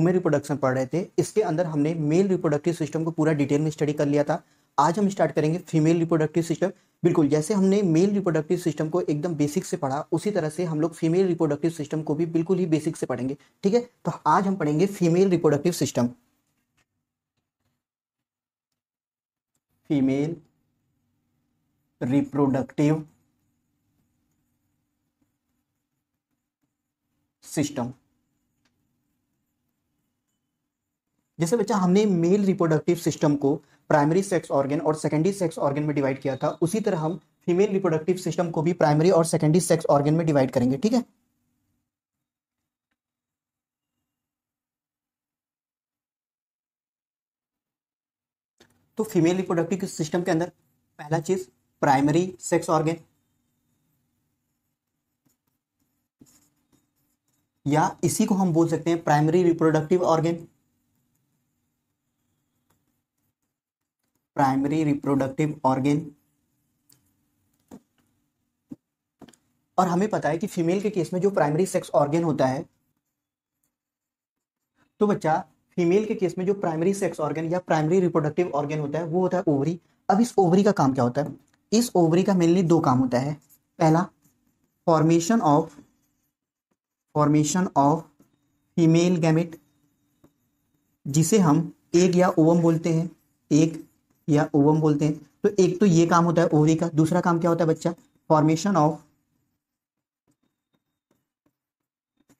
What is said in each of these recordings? Women reproduction पढ़ रहे थे। इसके अंदर हमने मेल रिप्रोडक्टिव सिस्टम को पूरा डिटेल में स्टडी कर लिया था। आज हम स्टार्ट करेंगे फीमेल रिप्रोडक्टिव सिस्टम। बिल्कुल जैसे हमने मेल रिप्रोडक्टिव सिस्टम को एकदम बेसिक से पढ़ा, उसी तरह से हम लोग फीमेल रिप्रोडक्टिव सिस्टम को भी बिल्कुल ही बेसिक से पढ़ेंगे। ठीक है, तो आज हम पढ़ेंगे female reproductive system. Female reproductive system. जैसे बच्चा हमने मेल रिप्रोडक्टिव सिस्टम को प्राइमरी सेक्स ऑर्गन और सेकेंडरी सेक्स ऑर्गन में डिवाइड किया था, उसी तरह हम फीमेल रिप्रोडक्टिव सिस्टम को भी प्राइमरी और सेकेंडरी सेक्स ऑर्गन में डिवाइड करेंगे। ठीक है, तो फीमेल रिप्रोडक्टिव सिस्टम के अंदर पहला चीज प्राइमरी सेक्स ऑर्गन या इसी को हम बोल सकते हैं primary reproductive organ. Primary reproductive organ. और हमें पता है कि फीमेल के केस में जो प्राइमरी सेक्स ऑर्गन होता है, तो बच्चा फीमेल के केस में जो प्राइमरी सेक्स ऑर्गन या प्राइमरी रिप्रोडक्टिव ऑर्गन होता है वो होता है ओवरी। अब इस ओवरी का काम क्या होता है? इस ओवरी का मेनली दो काम होता है। पहला, फॉर्मेशन ऑफ फीमेल गैमेट, जिसे हम एग या ओवम बोलते हैं। एग या ओवम बोलते हैं। तो एक तो ये काम होता है ओवरी का। दूसरा काम क्या होता है बच्चा? Formation of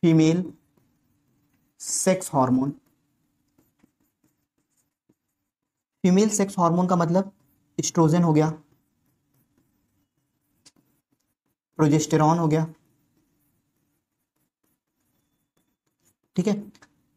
female sex hormone. Female sex hormone का मतलब एस्ट्रोजन हो गया, प्रोजेस्टेरॉन हो गया। ठीक है,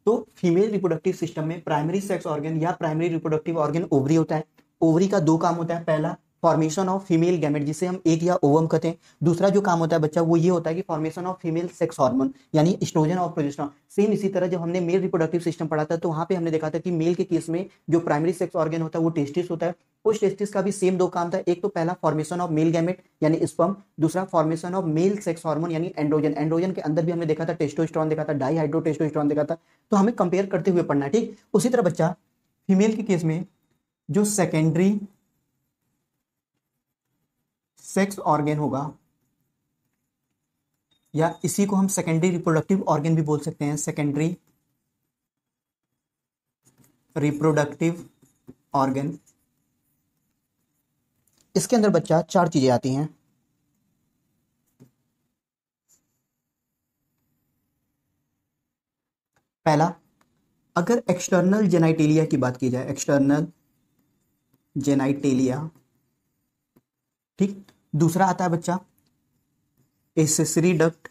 तो फीमेल रिप्रोडक्टिव सिस्टम में प्राइमरी सेक्स ऑर्गन या प्राइमरी रिप्रोडक्टिव ऑर्गन ओवरी होता है। ओवरी का दो काम होता है। पहला, फॉर्मेशन ऑफ फीमेल गैमेट, जिसे हम एग या ओवम कहते हैं। दूसरा जो काम होता है बच्चा वो ये होता है कि formation of female sex hormone यानी एस्ट्रोजन और प्रोजेस्टेरॉन। सेम इसी तरह जब हमने मेल रिप्रोडक्टिव सिस्टम पढ़ा था, तो वहाँ पे हमने देखा था कि मेल के केस में जो प्राइमरी सेक्स ऑर्गन होता है वो टेस्टिस होता है। उस टेस्टिस का भी सेम दो काम था। एक तो पहला फॉर्मेशन ऑफ मेल गैमेट यानी स्पर्म, दूसरा formation of male sex hormone यानी एंड्रोजन। एंड्रोजन के अंदर भी हमने देखा था टेस्टोस्टेरॉन देखा था, डाईहाइड्रो टेस्टोस्टेरॉन देखा था। तो हमें कंपेयर करते हुए पढ़ना है। ठीक, उसी तरह बच्चा फीमेल के केस में जो सेकेंडरी सेक्स ऑर्गन होगा या इसी को हम सेकेंडरी रिप्रोडक्टिव ऑर्गन भी बोल सकते हैं। सेकेंडरी रिप्रोडक्टिव ऑर्गन, इसके अंदर बच्चा चार चीजें आती हैं। पहला, अगर एक्सटर्नल जेनाइटेलिया की बात की जाए, एक्सटर्नल जेनाइटेलिया। ठीक, दूसरा आता है बच्चा एसेसरी डक्ट,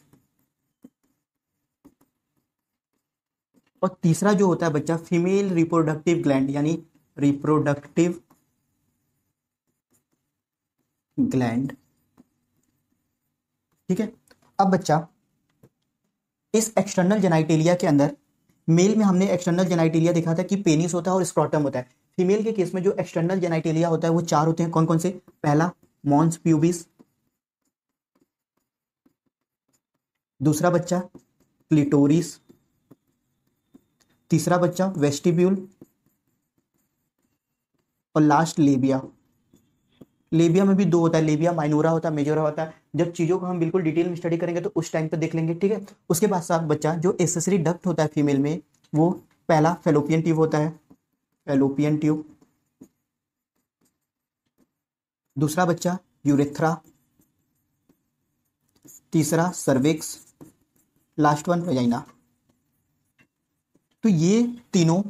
और तीसरा जो होता है बच्चा फीमेल रिप्रोडक्टिव ग्लैंड यानी रिप्रोडक्टिव ग्लैंड। ठीक है, अब बच्चा इस एक्सटर्नल जेनाइटेलिया के अंदर मेल में हमने एक्सटर्नल जेनाइटेलिया देखा था कि पेनिस होता है और स्क्रॉटम होता है। फीमेल के केस में जो एक्सटर्नल जेनाइटेलिया होता है वो चार होते हैं। कौन कौन से? पहला मॉन्स प्यूबिस, दूसरा बच्चा क्लिटोरिस, तीसरा बच्चा वेस्टिब्यूल, और लास्ट लेबिया। लेबिया में भी दो होता है, लेबिया माइनोरा होता है, मेजोरा होता है। जब चीज़ों को हम बिल्कुल डिटेल में स्टडी करेंगे तो उस टाइम पर देख लेंगे। ठीक है, उसके बाद साथ बच्चा जो एसेसरी डक्ट होता है फीमेल में, वो पहला फैलोपियन ट्यूब होता है, फैलोपियन ट्यूब, दूसरा बच्चा यूरेथ्रा, तीसरा सर्विक्स, लास्ट वन वेजाइना। तो ये तीनों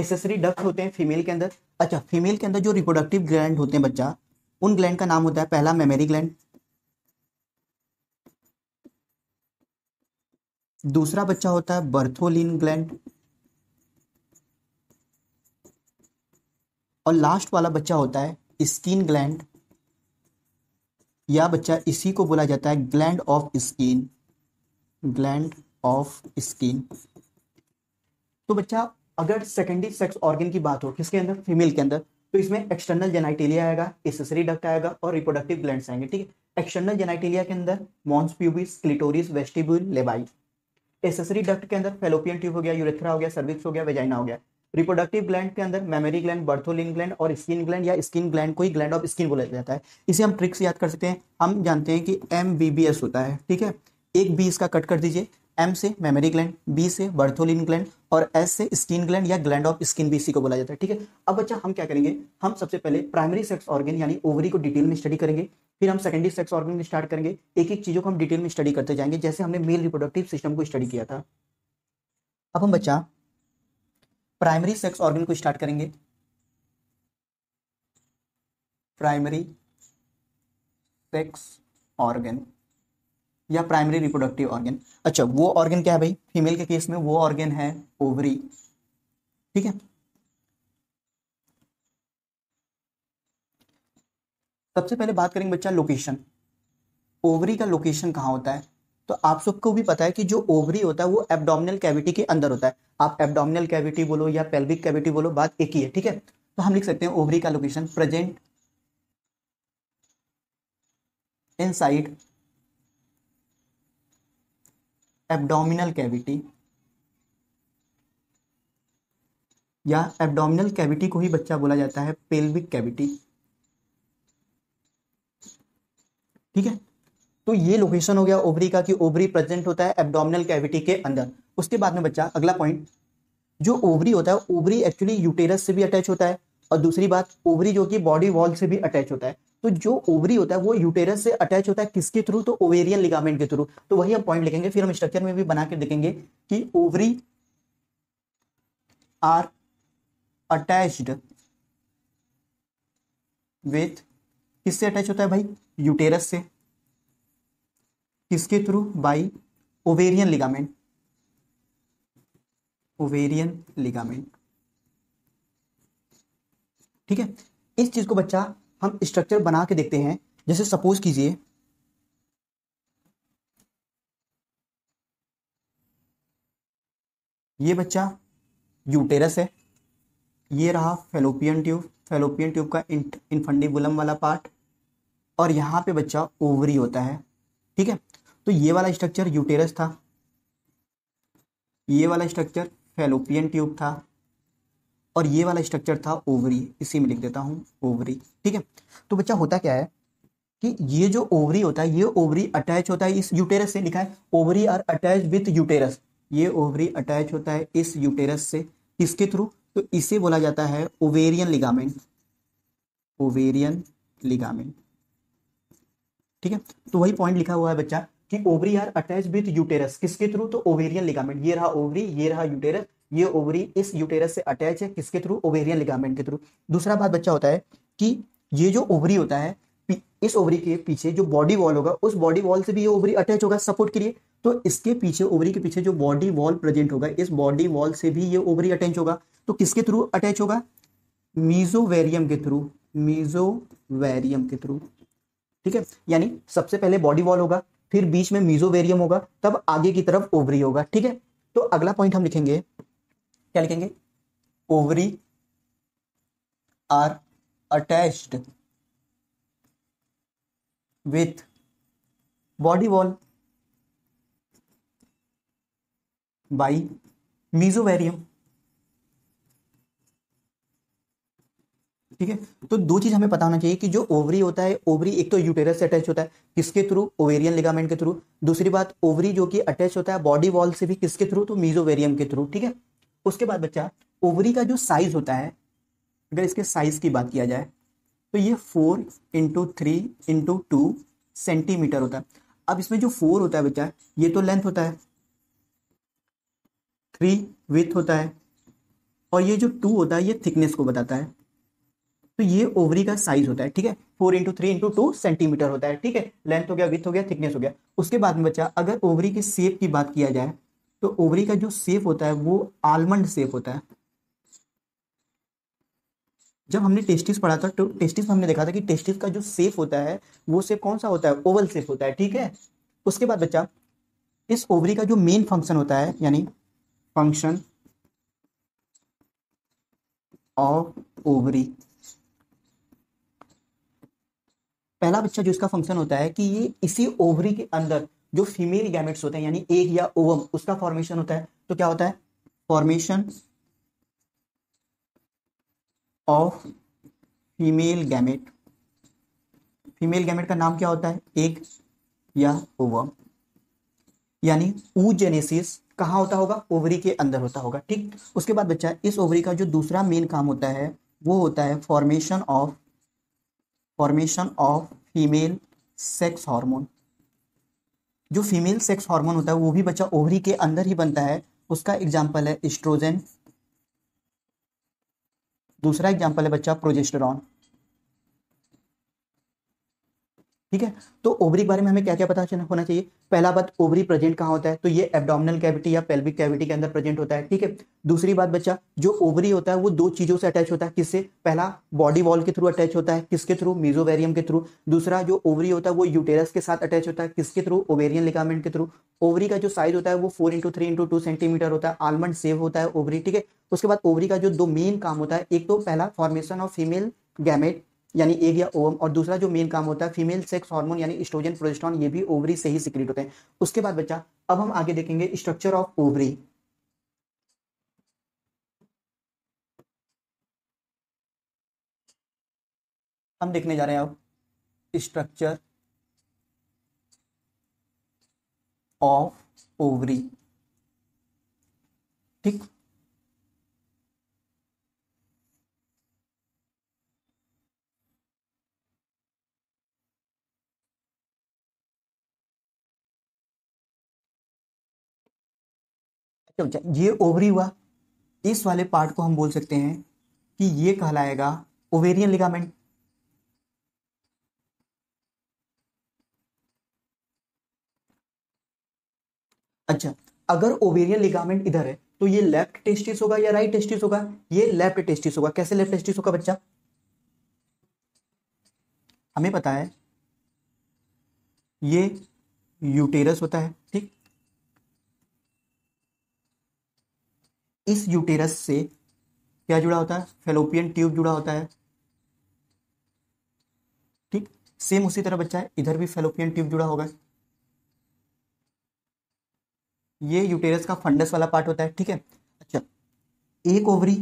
एसेसरी डक्ट होते हैं फीमेल के अंदर। अच्छा, फीमेल के अंदर जो रिप्रोडक्टिव ग्लैंड होते हैं बच्चा, उन ग्लैंड का नाम होता है पहला मेमरी ग्लैंड, दूसरा बच्चा होता है बर्थोलिन ग्लैंड, और लास्ट वाला बच्चा होता है स्किन ग्लैंड, या बच्चा इसी को बोला जाता है gland of skin, gland of skin. तो बच्चा अगर सेकेंडरी सेक्स ऑर्गन की बात हो किसके अंदर? फीमेल के अंदर। तो इसमें एक्सटर्नल जेनाइटेलिया आएगा, एसेसरी डक्ट आएगा, और रिप्रोडक्टिव ग्लैंड्स आएंगे। ठीक है, एक्सटर्नल जेनाइटेलिया के अंदर mons pubis, clitoris, vestibule, labia. Accessory duct के अंदर फैलोपियन ट्यूब हो गया, यूरेथ्रा हो गया, सर्विक्स हो गया, वेजाइना हो गया। रिप्रोडक्टिव ग्लैंड के अंदर मेमरी ग्लैंड, बर्थोलिन ग्लैंड और स्किन ग्लैंड या स्किन ग्लैंड को ही ग्लैंड ऑफ स्किन बोला जाता है। इसे हम ट्रिक्स याद कर सकते हैं। हम जानते हैं कि MBBS होता है, ठीक है। एक B इसका कट कर दीजिए, M से मेमरी ग्लैंड, B से बर्थोलिन ग्लैंड और S से स्किन ग्लैंड या ग्लैंड ऑफ स्किन भी इसी को बोला जाता है, ठीक है। अब अच्छा हम क्या करेंगे, हम सबसे पहले प्राइमरी सेक्स ऑर्गन यानी ओवरी को डिटेल में स्टडी करेंगे, फिर हम सेकेंडरी सेक्स ऑर्गन स्टार्ट करेंगे। एक एक चीज़ों को हम डिटेल में स्टडी करते जाएंगे जैसे हमने मेल रिप्रोडक्टिव सिस्टम को स्टडी किया था। अब हम बच्चा प्राइमरी सेक्स ऑर्गन को स्टार्ट करेंगे। प्राइमरी सेक्स ऑर्गन या प्राइमरी रिप्रोडक्टिव ऑर्गन, अच्छा वो ऑर्गन क्या है भाई, फीमेल के केस में वो ऑर्गन है ओवरी, ठीक है। सबसे पहले बात करेंगे बच्चा लोकेशन, ओवरी का लोकेशन कहाँ होता है। तो आप सबको भी पता है कि जो ओवरी होता है वो एब्डोमिनल कैविटी के अंदर होता है। आप एब्डोमिनल कैविटी बोलो या पेल्विक कैविटी बोलो, बात एक ही है, ठीक है। तो हम लिख सकते हैं ओवरी का location present inside abdominal cavity, या एब्डोमिनल कैविटी को ही बच्चा बोला जाता है पेल्विक कैविटी, ठीक है। तो ये लोकेशन हो गया ओवरी का कि ओवरी प्रेजेंट होता है एब्डोमिनल कैविटी के अंदर। उसके बाद में बच्चा अगला पॉइंट, जो ओवरी होता है ओवरी एक्चुअली यूटेरस से भी अटैच होता है और दूसरी बात ओवरी जो कि बॉडी वॉल से भी अटैच होता है। तो जो ओवरी होता है वो यूटेरस से अटैच होता है किसके थ्रू, तो ओवेरियन लिगामेंट के थ्रू। तो वही हम पॉइंट लिखेंगे, फिर हम स्ट्रक्चर में भी बना के देखेंगे कि ओवरी आर अटैच्ड विथ, किससे अटैच होता है भाई, यूटेरस से, किसके through, by ovarian ligament, ovarian ligament, ठीक है। इस चीज को बच्चा हम स्ट्रक्चर बना के देखते हैं। जैसे सपोज कीजिए ये बच्चा यूटेरस है, ये रहा फैलोपियन ट्यूब, फैलोपियन ट्यूब का इनफंडिबुलम वाला पार्ट, और यहाँ पे बच्चा ओवरी होता है, ठीक है। तो ये वाला स्ट्रक्चर यूटेरस था, ये वाला स्ट्रक्चर फैलोपियन ट्यूब था और ये वाला स्ट्रक्चर था ओवरी, इसी में लिख देता हूँ ओवरी, ठीक है। तो बच्चा होता क्या है कि ये जो ओवरी होता है ये ओवरी अटैच होता है इस यूटेरस से, लिखा है ovary are attach with uterus, ये ओवरी अटैच होता है इस यूटेरस से, इसके थ्रू, तो इसे बोला जाता है ओवेरियन लिगामेंट, ओवेरियन लिगामेंट, ठीक है। तो वही पॉइंट लिखा हुआ है बच्चा कि ovary are attach with uterus, किसके थ्रू, तो ओवेरियन लिगामेंट। ये रहा ओवरी, ये रहा यूटेरस, ये ओवरी इस यूटेरस से अटैच है किसके थ्रू, ओवेरियन लिगामेंट के थ्रू। दूसरा बात बच्चा होता है कि ये जो ओवरी होता है इस ओवरी के पीछे जो बॉडी वॉल होगा उस बॉडी वॉल से भी ये ओवरी अटैच होगा सपोर्ट के लिए, तो इसके पीछे ओवरी के पीछे जो बॉडी वॉल प्रेजेंट होगा इस बॉडी वॉल से भी ये ओवरी अटैच होगा। तो किसके थ्रू अटैच होगा, मीजोवेरियम के थ्रू, मीजोवेरियम के थ्रू, ठीक है। यानी सबसे पहले बॉडी वॉल होगा, फिर बीच में मीजोवेरियम होगा, तब आगे की तरफ ओवरी होगा, ठीक है। तो अगला पॉइंट हम लिखेंगे, क्या लिखेंगे, ovary are attached with body wall by mesovarium, ठीक है। तो दो चीज हमें पता होना चाहिए कि जो ओवरी होता है ओवरी एक तो यूटेरस से अटैच होता है किसके थ्रू, ओवेरियन लिगामेंट के थ्रू, दूसरी बात ओवरी जो कि अटैच होता है बॉडी वॉल से भी किसके थ्रू, तो मीजोवेरियम के थ्रू, ठीक है। उसके बाद बच्चा ओवरी का जो साइज होता है, अगर इसके साइज की बात किया जाए तो ये 4 × 3 × 2 सेंटीमीटर होता है। अब इसमें जो 4 होता है बच्चा ये तो लेंथ होता है, 3 विड्थ होता है और ये जो 2 होता है ये थिकनेस को बताता है। तो ये ओवरी का साइज होता है, ठीक है। 4 × 3 × 2 सेंटीमीटर होता है, ठीक है। लेंथ हो गया, विड्थ हो गया, थिकनेस हो गया। उसके बाद में बच्चा अगर ओवरी के शेप की बात किया जाए तो ओवरी का जो शेप होता है वो आलमंड शेप होता है। जब हमने टेस्टिस पढ़ा था तो टेस्टिस हमने देखा था कि टेस्टिस का जो शेप होता है वो शेप कौन सा होता है, ओवल शेप होता है, ठीक है। उसके बाद बच्चा इस ओवरी का जो मेन फंक्शन होता है यानी फंक्शन ऑफ ओवरी, पहला बच्चा जो इसका फंक्शन होता है कि ये इसी ओवरी के अंदर जो फीमेल गैमेट्स होते हैं यानी एग या ओवम उसका फॉर्मेशन होता है, तो क्या होता है formation of female gamete. Female gamete का नाम क्या होता है एग या ओवम। यानी ऊजेनेसिस कहाँ होता होगा ओवरी के अंदर होता होगा। ठीक, उसके बाद बच्चा इस ओवरी का जो दूसरा मेन काम होता है वो होता है formation of female sex hormone. जो फीमेल सेक्स हार्मोन होता है वो भी बच्चा ओवरी के अंदर ही बनता है। उसका एग्जाम्पल है एस्ट्रोजन, दूसरा एग्जाम्पल है बच्चा प्रोजेस्टेरॉन। ठीक है, तो ओवरी के बारे में हमें क्या क्या पता होना चाहिए। पहला बात, ओवरी प्रेजेंट कहाँ होता है तो ये एब्डोमिनल कैविटी या पेल्विक कैविटी के अंदर प्रेजेंट होता है। ठीक है, दूसरी बात बच्चा जो ओवरी होता है वो दो चीजों से अटैच होता है। किससे? पहला बॉडी वॉल के थ्रू अटैच होता है। किसके थ्रू? मेसोवेरियम के थ्रू। दूसरा जो ओवरी होता है वो यूटेरस के साथ अटैच होता है। किसके थ्रू? ओवेरियन लिगामेंट के थ्रू। ओवरी का जो साइज होता है वो 4x3x2 सेंटीमीटर होता है। आलमंड सेव होता है ओवरी। ठीक है, उसके बाद ओवरी का जो दो मेन काम होता है, एक तो पहला फॉर्मेशन ऑफ फीमेल गैमेट यानी एग या ओवम, और दूसरा जो मेन काम होता है फीमेल सेक्स हार्मोन यानी एस्ट्रोजन प्रोजेस्टेरॉन, ये भी ओवरी से ही सिक्रीट होते हैं। उसके बाद बच्चा अब हम आगे देखेंगे स्ट्रक्चर ऑफ ओवरी। हम देखने जा रहे हैं अब स्ट्रक्चर ऑफ ओवरी। ठीक, ये ओवरी हुआ। इस वाले पार्ट को हम बोल सकते हैं कि ये कहलाएगा ओवेरियन लिगामेंट। अच्छा, अगर ओवेरियन लिगामेंट इधर है तो ये लेफ्ट टेस्टिस होगा या राइट टेस्टिस होगा? ये लेफ्ट टेस्टिस होगा। कैसे लेफ्ट टेस्टिस होगा बच्चा? हमें पता है ये यूटेरस होता है। ठीक, इस यूटेरस से क्या जुड़ा होता है? फेलोपियन ट्यूब जुड़ा होता है। ठीक, सेम उसी तरह बच्चा इधर भी फेलोपियन ट्यूब जुड़ा होगा। ये यूटेरस का फंडस वाला पार्ट होता है। ठीक है, अच्छा, एक ओवरी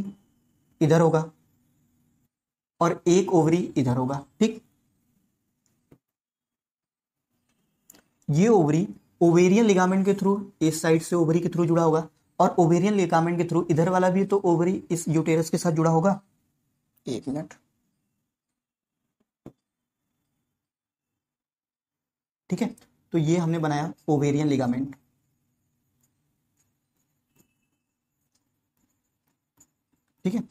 इधर होगा और एक ओवरी इधर होगा। ठीक, ये ओवरी ओवेरियन लिगामेंट के थ्रू इस साइड से ओवरी के थ्रू जुड़ा होगा, और ओवेरियन लिगामेंट के थ्रू इधर वाला भी तो ओवरी इस यूटेरस के साथ जुड़ा होगा। एक मिनट, ठीक है, तो ये हमने बनाया ओवेरियन लिगामेंट। ठीक है,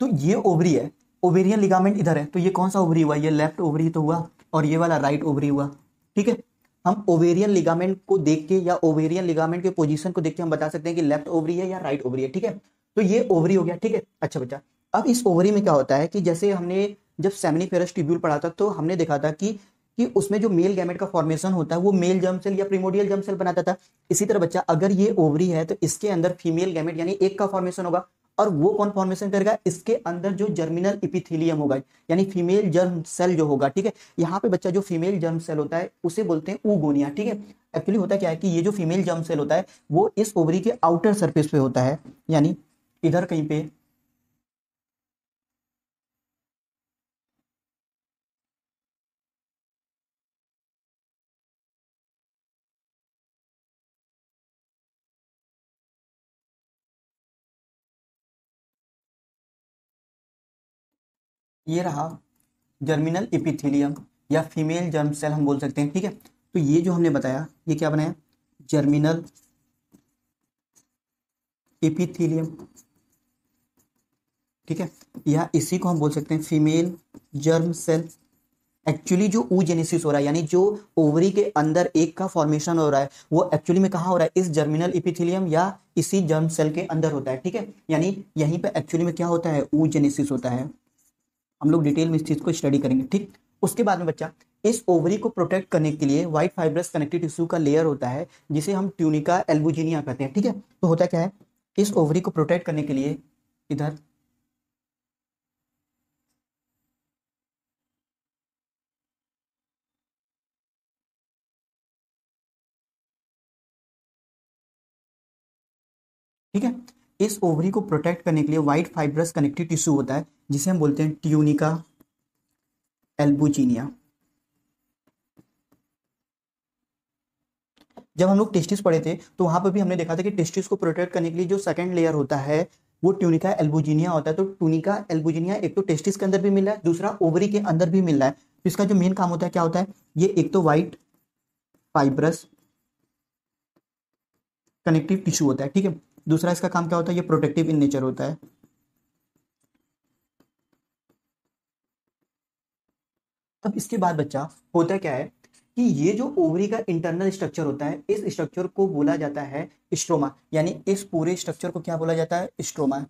तो ये ओवरी है, ओवेरियन लिगामेंट इधर है, तो ये कौन सा ओवरी हुआ? ये लेफ्ट ओवरी तो हुआ और ये वाला राइट ओवरी हुआ। ठीक है, हम ओवेरियन लिगामेंट को देख के या ओवेरियन लिगामेंट के पोजीशन को देख के हम बता सकते हैं कि लेफ्ट ओवरी है या राइट ओवरी है। ठीक है, तो ये ओवरी हो गया। ठीक है, अच्छा बच्चा, अब इस ओवरी में क्या होता है कि जैसे हमने जब सेमिनिफेरस ट्यूब्यूल पढ़ा था तो हमने देखा था कि उसमें जो मेल गैमेट का फॉर्मेशन होता है वो मेल जर्म सेल या प्रिमोडियल जर्म सेल बनाता था। इसी तरह बच्चा अगर ये ओवरी है तो इसके अंदर फीमेल गैमेट यानी एग का फॉर्मेशन होगा, और वो कौन फॉर्मेशन करेगा? इसके अंदर जो जर्मिनल एपिथेलियम होगा यानी फीमेल जर्म सेल जो होगा। ठीक है, यहाँ पे बच्चा जो फीमेल जर्म सेल होता है उसे बोलते हैं ऊगोनिया। ठीक है, एक्चुअली होता क्या है कि ये जो फीमेल जर्म सेल होता है वो इस ओवरी के आउटर सरफेस पे होता है, यानी इधर कहीं पे ये रहा जर्मिनल एपिथेलियम या फीमेल जर्म सेल हम बोल सकते हैं। ठीक है, तो ये जो हमने बताया ये क्या बनाया? Germinal epithelium. ठीक है, या इसी को हम बोल सकते हैं फीमेल जर्म सेल। एक्चुअली जो ऊजेनेसिस हो रहा है यानी जो ओवरी के अंदर एक का फॉर्मेशन हो रहा है वो एक्चुअली में कहाँ हो रहा है? इस जर्मिनल एपिथेलियम या इसी जर्म सेल के अंदर होता है। ठीक है, यानी यहीं पर एक्चुअली में क्या होता है? ऊजेनेसिस होता है। हम लोग डिटेल में इस चीज को स्टडी करेंगे। ठीक, उसके बाद में बच्चा इस ओवरी को प्रोटेक्ट करने के लिए व्हाइट फाइब्रस कनेक्टिव टिश्यू का लेयर होता है जिसे हम ट्यूनिका एल्बुजिनिया कहते हैं। ठीक है, तो होता क्या है? इस ओवरी को प्रोटेक्ट करने के लिए इधर ठीक है। इस ओवरी को प्रोटेक्ट करने के लिए वाइट फाइब्रस कनेक्टिव टिश्यू होता है जिसे हम बोलते हैं ट्यूनिका एल्बुजिनिया। जब हम लोग टेस्टिस पढ़े थे तो वहां पर भी हमने देखा था कि टेस्टिस को प्रोटेक्ट करने के लिए जो सेकंड लेयर होता है वो ट्यूनिका एल्बुजिनिया होता है। तो ट्यूनिका एल्बुजिनिया एक तो टेस्टिस के अंदर भी मिल रहा है, दूसरा ओवरी के अंदर भी मिल रहा है। तो इसका जो मेन काम होता है क्या होता है, ये एक तो वाइट फाइब्रस कनेक्टिव टिश्यू होता है, ठीक है। दूसरा इसका काम क्या होता है, ये प्रोटेक्टिव इन नेचर होता है। अब इसके बाद बच्चा होता क्या है कि ये जो ओवरी का इंटरनल स्ट्रक्चर होता है, इस स्ट्रक्चर को बोला जाता है स्ट्रोमा, यानी इस पूरे स्ट्रक्चर को क्या बोला जाता है, स्ट्रोमा।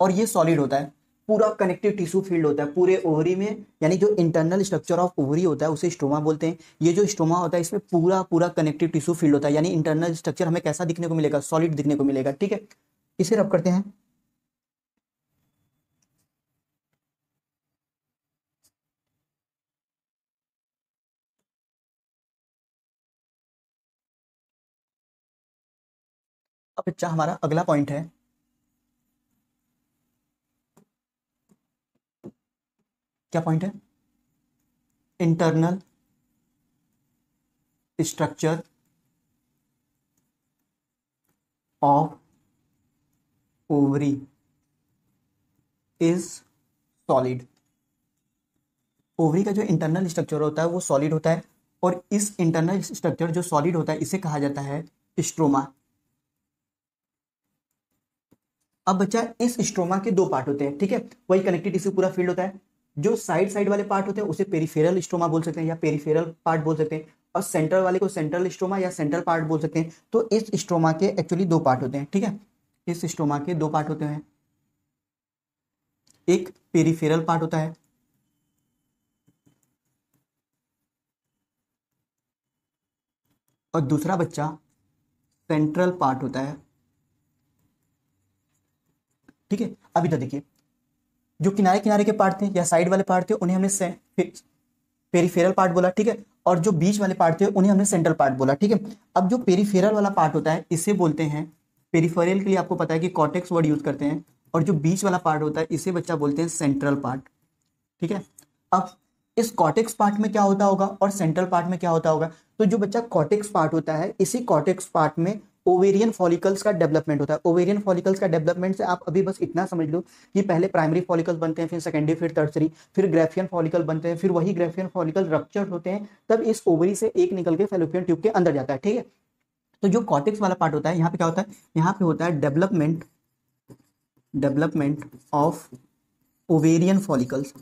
और ये सॉलिड होता है, पूरा कनेक्टिव टिश्यू फील्ड होता है पूरे ओवरी में, यानी जो इंटरनल स्ट्रक्चर ऑफ ओवरी होता है उसे स्ट्रोमा बोलते हैं। ये जो स्ट्रोमा होता है इसमें पूरा पूरा कनेक्टिव टिश्यू फील्ड होता है, यानी इंटरनल स्ट्रक्चर हमें कैसा दिखने को मिलेगा, सॉलिड दिखने को मिलेगा, ठीक है। इसे रब करते हैं बच्चा। हमारा अगला पॉइंट है क्या पॉइंट है, internal structure of ovary is solid. Ovary का जो इंटरनल स्ट्रक्चर होता है वो सॉलिड होता है और इस इंटरनल स्ट्रक्चर जो सॉलिड होता है इसे कहा जाता है स्ट्रोमा। अब बच्चा इस स्ट्रोमा के दो पार्ट होते हैं, ठीक है। वही कनेक्टिव टिश्यू पूरा फील्ड होता है, जो साइड साइड वाले पार्ट होते हैं उसे पेरिफेरल स्ट्रोमा बोल सकते हैं या पेरिफेरल पार्ट बोल सकते हैं, और सेंट्रल वाले को सेंट्रल स्ट्रोमा या सेंट्रल पार्ट बोल सकते हैं। तो इस स्ट्रोमा के एक्चुअली दो पार्ट होते हैं, ठीक है। इस स्ट्रोमा के दो पार्ट होते हैं, एक पेरिफेरल पार्ट होता है और दूसरा बच्चा सेंट्रल पार्ट होता है, ठीक है। अभी तो देखिए जो किनारे किनारे के पार्ट थे या साइड वाले पार्ट थे उन्हें हमने पेरिफेरल पार्ट बोला, ठीक है, और जो बीच वाले पार्ट थे उन्हें हमने सेंट्रल पार्ट बोला, ठीक है। अब जो पेरिफेरल वाला पार्ट होता है इसे बोलते हैं पेरिफेरल, के लिए आपको पता है कि कॉर्टेक्स वर्ड यूज करते हैं, और जो बीच वाला पार्ट होता है इसे बच्चा बोलते हैं सेंट्रल पार्ट, ठीक है। अब इस कॉर्टेक्स पार्ट में क्या होता होगा और सेंट्रल पार्ट में क्या होता होगा, तो जो बच्चा कॉर्टेक्स पार्ट होता है इसी कॉर्टेक्स पार्ट में ओवेरियन फॉलिकल्स का डेवलपमेंट होता है। ओवेरियन फॉलिकल्स का डेवलपमेंट से आप अभी बस इतना समझ लो कि पहले प्राइमरी फॉलिकल्स बनते हैं, फिर सेकेंडरी, फिर टर्सरी, फिर ग्रेफियन फॉलिकल बनते हैं, फिर वही ग्रेफियन फॉलिकल रप्चर होते हैं, तब इस ओवरी से एक निकल के फैलोपियन ट्यूब के अंदर जाता है, ठीक है। तो जो कॉर्टेक्स वाला पार्ट होता है यहाँ पे क्या होता है, यहाँ पे होता है डेवलपमेंट ऑफ ओवेरियन फॉलिकल्स।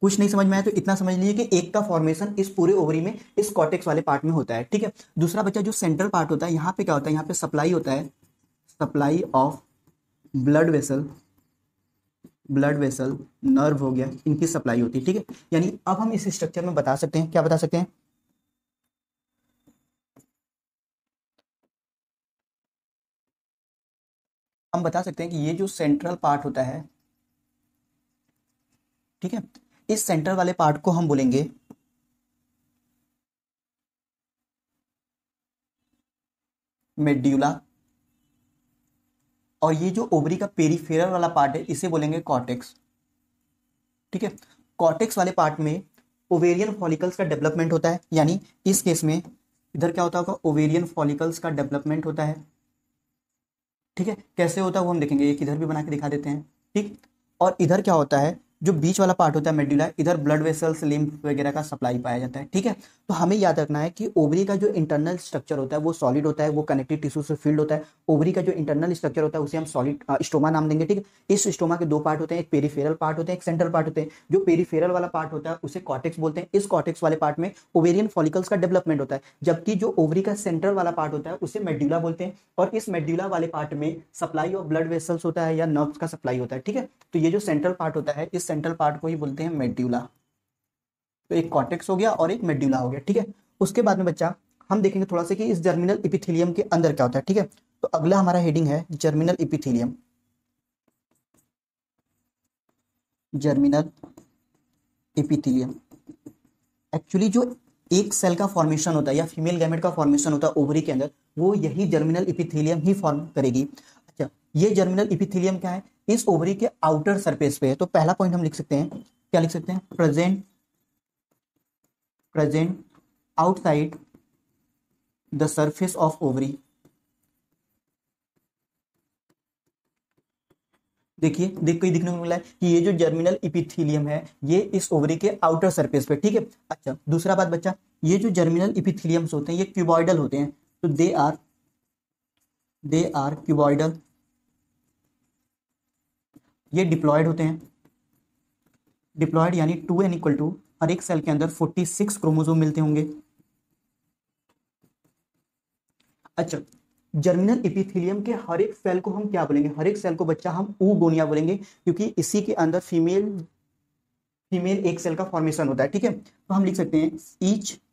कुछ नहीं समझ में आया तो इतना समझ लीजिए कि एक का फॉर्मेशन इस पूरे ओवरी में इस कॉर्टेक्स वाले पार्ट में होता है, ठीक है। दूसरा बच्चा जो सेंट्रल पार्ट होता है यहाँ पे क्या होता है, यहाँ पे सप्लाई होता है, supply of blood vessel nerve हो गया, इनकी सप्लाई होती है, ठीक है। यानी अब हम इस स्ट्रक्चर में बता सकते हैं, क्या बता सकते हैं, हम बता सकते हैं कि ये जो सेंट्रल पार्ट होता है, ठीक है, इस सेंटर वाले पार्ट को हम बोलेंगे मेड्यूला, और ये जो ओवरी का पेरिफेरल वाला पार्ट है इसे बोलेंगे कॉर्टेक्स, ठीक है। कॉर्टेक्स वाले पार्ट में ओवेरियन फॉलिकल्स का डेवलपमेंट होता है, यानी इस केस में इधर क्या होता होगा, ओवेरियन फॉलिकल्स का डेवलपमेंट होता है, ठीक है। कैसे होता है वो हम देखेंगे, एक इधर भी बना के दिखा देते हैं, ठीक। और इधर क्या होता है, जो बीच वाला पार्ट होता है मेड्यूला, इधर ब्लड वेसल्स, लिम्फ वगैरह का सप्लाई पाया जाता है, ठीक है। तो हमें याद रखना है कि ओवरी का जो इंटरनल स्ट्रक्चर होता है वो सॉलिड होता है, वो कनेक्टिव टिश्यू से फील्ड होता है। ओवरी का जो इंटरनल स्ट्रक्चर होता है उसे हम सॉलिड स्ट्रोमा नाम देंगे, ठीक है। इस स्ट्रोमा के दो पार्ट होते हैं, एक पेरिफेरल पार्ट होते हैं, एक सेंट्रल पार्ट होते हैं। जो पेरिफेरल वाला पार्ट होता है उसे कॉर्टेक्स बोलते हैं, इस कॉर्टेक्स वाले पार्ट में ओवेरियन फॉलिकल्स का डेवलपमेंट होता है। जबकि जो ओवरी का सेंट्रल वाला पार्ट होता है उसे मेड्यूला बोलते हैं, और इस मेड्यूला वाले पार्ट में सप्लाई ऑफ ब्लड वेसल्स होता है या नर्व्स का सप्लाई होता है, ठीक है। तो ये जो सेंट्रल पार्ट होता है इस सेंट्रल पार्ट को ही बोलते हैं मेड्यूला। तो एक कॉर्टेक्स हो गया और एक मेड्यूला हो गया, ठीक है। उसके बाद में बच्चा हम देखेंगे थोड़ा सा कि इस जर्मिनल एपिथेलियम के अंदर क्या होता है, ठीक है। तो अगला हमारा हेडिंग है जर्मिनल एपिथेलियम। एक्चुअली जो एक सेल का फॉर्मेशन होता है या फीमेल गैमेट का फॉर्मेशन होता है ओवरी के अंदर, वो यही जर्मिनल एपिथेलियम ही फॉर्म करेगी। अच्छा, ये जर्मिनल एपिथेलियम क्या है? इस ओवरी के आउटर सरफेस पे है। तो पहला पॉइंट हम लिख सकते हैं, क्या लिख सकते हैं? Present outside the surface of ovary. देखिए देखने को मिला है कि ये जो जर्मिनल एपिथेलियम है ये इस ओवरी के आउटर सरफेस पे, ठीक है। अच्छा, दूसरा बात बच्चा, ये जो जर्मिनल एपिथेलियम्स होते हैं ये क्यूबॉइडल होते हैं, तो दे आर क्यूबॉइडल। ये डिप्लॉयड होते हैं, डिप्लॉयड यानी 2n = हर एक सेल के अंदर 46 क्रोमोसोम मिलते होंगे। अच्छा, जर्मिनल एपिथेलियम के हर एक सेल को हम क्या बोलेंगे? हर एक सेल को बच्चा हम oogonia बोलेंगे, क्योंकि इसी के अंदर फीमेल एक सेल का फॉर्मेशन होता है, ठीक है। तो हम लिख सकते हैं ईच